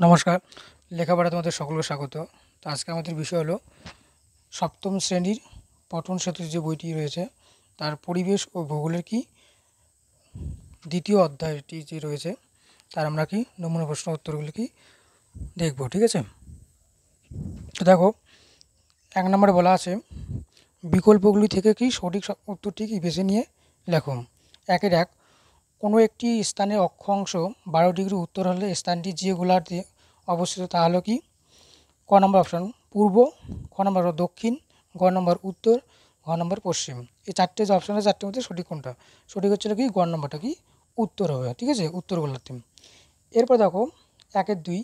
नमस्कार लेखापड़ा तुम्हारे सकल के स्वागत। तो आज के हमारे विषय हलो सप्तम श्रेणीर पठन सेतु जो बोईटी रही है तार परिवेश और भूगोल की द्वितीय अध्यायटी जो रही है तार आमरा कि नमूना प्रश्न उत्तरगुलो की देखब। ठीक है, तो देखो एक नम्बर बला आछे विकल्पगुली थेके कि सठिक उत्तरटी बेछे निये लेखो। एकेर एक कोनो एकटी स्थान अक्ष अंश 12 डिग्री उत्तर हले स्थानटी जे गोलार्धे अवस्थित ता हलो कि क नम्बर अपशन पूर्व, ख नम्बर दक्षिण, ग नम्बर उत्तर, घ नम्बर पश्चिम। ये चारटे जो अपशन है चारटे मध्य सठिक कोनटा सठिक होच्छे कि ग नम्बरटा कि उत्तर होबे। ठीक है, उत्तर गोलार्धे। एरपर देखो 1-2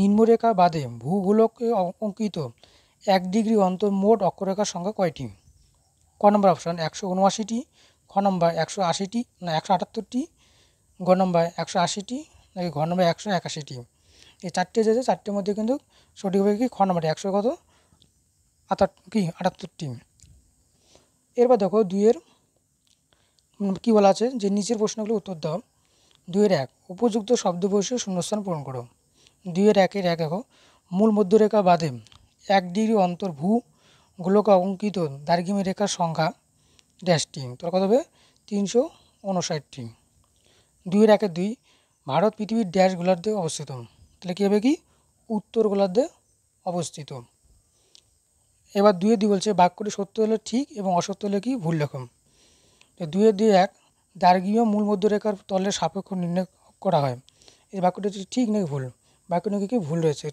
निम्नरेखा बादे भूगोलके अंकित 1 डिग्री अंतर मोट अक्षरेखार संख्या कयटी। क नम्बर अपशन 179टी, ख नम्बर 180टी ना 178टी, ग नम्बर 180टी ना कि घ नम्बर 181टी। ये चारटे जो है चारटे मध्य क्योंकि सठिक कि ख नम्बर 100 कत कि 78टी। एरपर देखो 2-एर कि बला आछे जे नीचेर प्रश्नगुलो उत्तर दाओ। 2-1 उपयुक्त शब्द बसिए शून्यस्थान पूरण करो। 2-1-1 देखो मूल मध्यरेखा बादे 1 डिग्री अंतर भूगोलक अंकित दार्घिम्य रेखार संख्या डैशटी तर कत होबे 359टी। 2-1-2 भारत पृथिवीर डैश गोलार्धे अवस्थित ताहले कि होबे कि उत्तर गोलार्धे अवस्थित। एबार 2-2 बोलछे वाक्यटी सत्य हले ठीक एवं असत्य हले कि भूल लेखो। तो 2-1 दार्घिम्य मूल मध्यरेखार तलेर सापेक्ष निर्णय करा हय एई वाक्यटी ठीक नाकि भूल वाक्यटी कि भूल रयेछे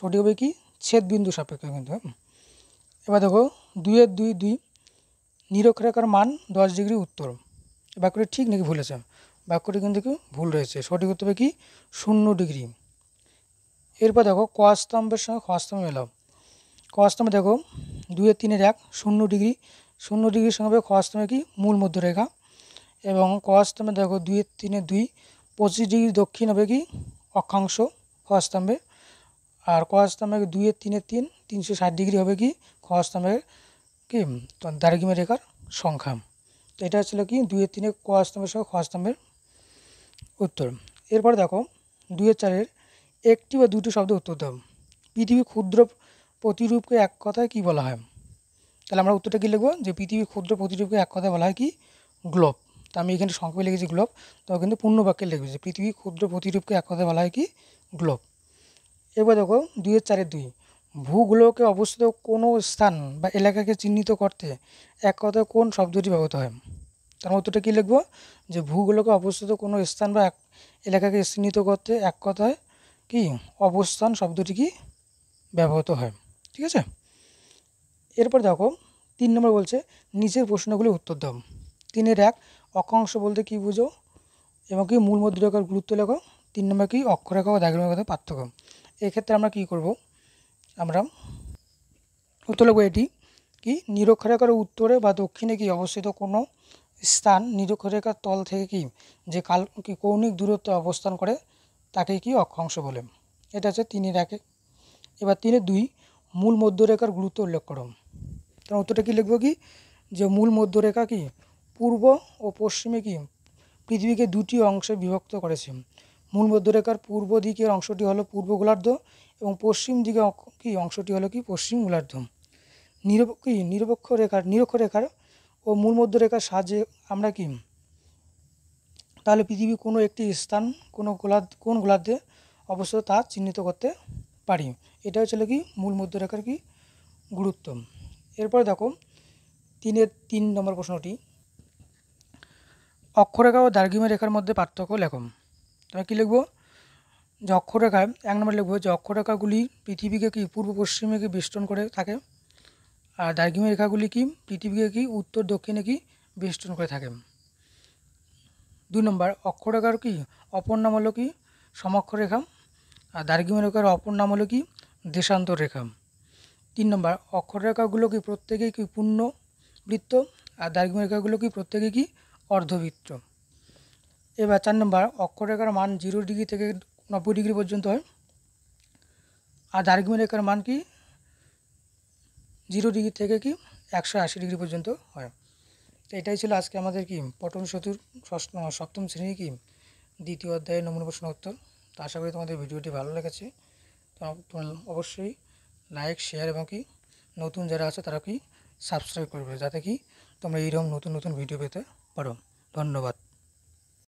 सठिक होबे कि छेद बिंदु सापेक्ष किन्तु। एबार देखो 2-2 निरक्षरेखार मान 10 डिग्री उत्तर वाक्यटी ठीक नाकि भूल आछे वाक्यटी किन्तु भूल रयेछे सठिक उत्तर होबे कि 0 डिग्री। एरपर देखो क स्तम्भेर संगे ख स्तम्भ मेलाओ। क स्तम्भ देखो 2-3-1 0 डिग्री संगे ख स्तम्भे कि मूल मध्यरेखा एवं क स्तम्भे देखो 2-3-2 25 डिग्री दक्षिण होबे कि अक्षांश ख स्तम्भे और क स्तम्भे 2-3-3 360 डिग्री होबे कि ख स्तम्भे कि दार्घिम्य रेखार संख्या। तो ये हलो कि 2-3 क स्तम्भेर संगे ख स्तम्भेर उत्तर। एरपर देखो 2-4 एकटी बा दुटी शब्द उत्तर दाओ। पृथ्वी क्षुद्र प्रतिरूप के एक कथाय कि बला हय ताहले आमरा उत्तरटा कि लिखबो जे पृथ्वी क्षुद्र प्रतिरूप के एक कथाय बला हय कि ग्लोब। तो आमि एखाने संक्षेपे लिखेछि ग्लोब तो किन्तु पूर्ण वाक्ये लिखबो जे पृथ्वी क्षुद्र प्रतिरूप के एक कथाय बला हय कि ग्लोब। एबार देखो 2-4-2 भूगोलके अवस्थित कोनो स्थान बा एलाकाके चिह्नित करते एक कथाय कोन शब्दटी व्यवहृत हय ताहले उत्तरटा कि लिखबो जे भूगोलके अवस्थित कोनो स्थान बा एलाकाके चिह्नित करते एक कथाय कि अवस्थान शब्दटी कि व्यवहृत हय। ठीक है, एरपर देखो 3 नम्बर बोलছে নিচের প্রশ্নগুলি উত্তর দাও। 3-1 অক্ষাংশ বলতে কি বুঝো এবং কি মূল মধ্যরেখার গুরুত্ব লেখো। 3 नम्बर কি অক্ষরেখা ও দার্ঘিম্যের মধ্যে পার্থক্য। এই ক্ষেত্রে আমরা কি করব আমরা উত্তর লিখব এটি কি নিরক্ষরেখার উত্তরে বা দক্ষিণে কি অবস্থিত কোনো স্থান নিরক্ষরেখার তল থেকে কি যে কাল কি কৌণিক দূরত্বে অবস্থান করে তাকে কি অক্ষাংশ বলে। এটা হচ্ছে 3-1। এবার 3-2 मूल मध्यरेखार गुरुत्व उल्लेख करो तो उत्तर कि लिखब कि जो मूल मध्यरेखा कि पूर्व और पश्चिमे कि पृथ्वी के दुटी अंशे विभक्त करेছে। मूल मध्यरेखार पूर्व दिकेर अंशटी हलो पूर्व गोलार्ध और पश्चिम दिके कि अंशटी हलो कि पश्चिम गोलार्ध। निरक्षरेखार और मूल मध्यरेखार साहाज्ये आमरा कि ताहले पृथ्वी कोनो एकटी स्थान कोन गोलार्धे अवस्थित ता चिह्नित करते पारी। এটা হলো কি মূল মধ্যরেখার কি গুরুত্ব। এরপর দেখো 3-3 নম্বর প্রশ্নটি অক্ষরেখা ও দার্ঘিম্য রেখার মধ্যে পার্থক্য লেখো। তোমরা কি লিখবো যে অক্ষরেখা 1 নম্বর লিখবো যে অক্ষরেখাগুলি পৃথিবীকে কি পূর্ব পশ্চিমে কি বেষ্টন করে থাকে আর দার্ঘিম্য রেখাগুলি কি পৃথিবীকে কি উত্তর দক্ষিণে কি বেষ্টন করে থাকে। 2 নম্বর অক্ষরেখার কি অপর নাম হলো কি সমক্ষরেখা আর দার্ঘিম্য রেখার অপর নাম হলো কি देशांतर रेखा। 3 नम्बर अक्षरेखागुलो की प्रत्येके कि पूर्ण वृत्त और दार्घिम्य रेखागुलो की प्रत्येके कि अर्धवृत्त। एबार 4 नम्बर अक्षरेखार मान 0 डिग्री थेके 90 डिग्री पर्यन्त हय और दार्घिम्य रेखार मान कि 0 डिग्री थेके कि 180 डिग्री पर्यन्त हय। तो एटाई छिलो आजके आमादेर कि पठन सेतुर 7ম শ্রেণীর কি দ্বিতীয় অধ্যায়ের নমুনা প্রশ্ন উত্তর। तो आशा करी तुम्हारे भिडियोटी भालो लेगेछे। तो अवश्य लाइक शेयर और कि नतून जरा आछो तारा कि सबस्क्राइब करबे जाते कि तोमरा एइरकम नतून नतून भिडियो पेते पारो। धन्यवाद।